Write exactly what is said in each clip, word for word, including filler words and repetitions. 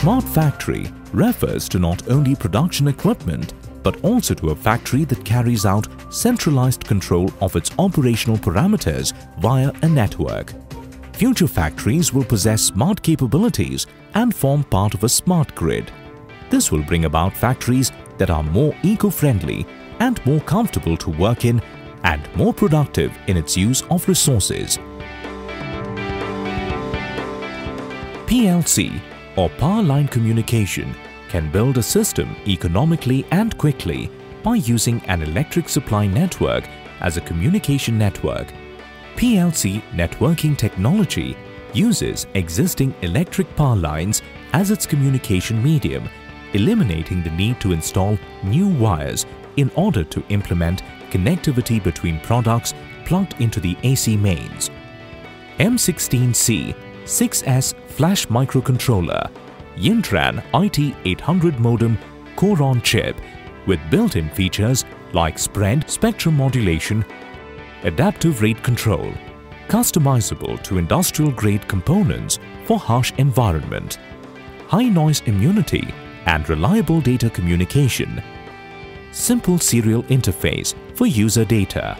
smart factory refers to not only production equipment but also to a factory that carries out centralized control of its operational parameters via a network. Future factories will possess smart capabilities and form part of a smart grid. This will bring about factories that are more eco-friendly and more comfortable to work in and more productive in its use of resources. P L C or power line communication can build a system economically and quickly by using an electric supply network as a communication network. P L C networking technology uses existing electric power lines as its communication medium, eliminating the need to install new wires in order to implement connectivity between products plugged into the A C mains. M sixteen C six S flash microcontroller, Yintran I T eight hundred modem core on chip with built-in features like spread, spectrum modulation, adaptive rate control, customizable to industrial-grade components for harsh environment, high noise immunity and reliable data communication, simple serial interface for user data.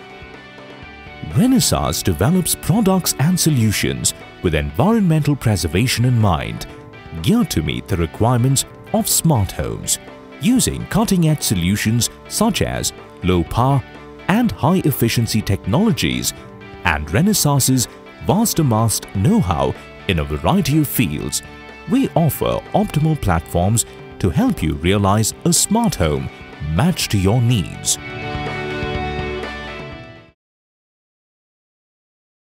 Renesas develops products and solutions with environmental preservation in mind, geared to meet the requirements of smart homes, using cutting-edge solutions such as low-power and high-efficiency technologies and Renesas' vast amassed know-how in a variety of fields. We offer optimal platforms to help you realize a smart home matched to your needs.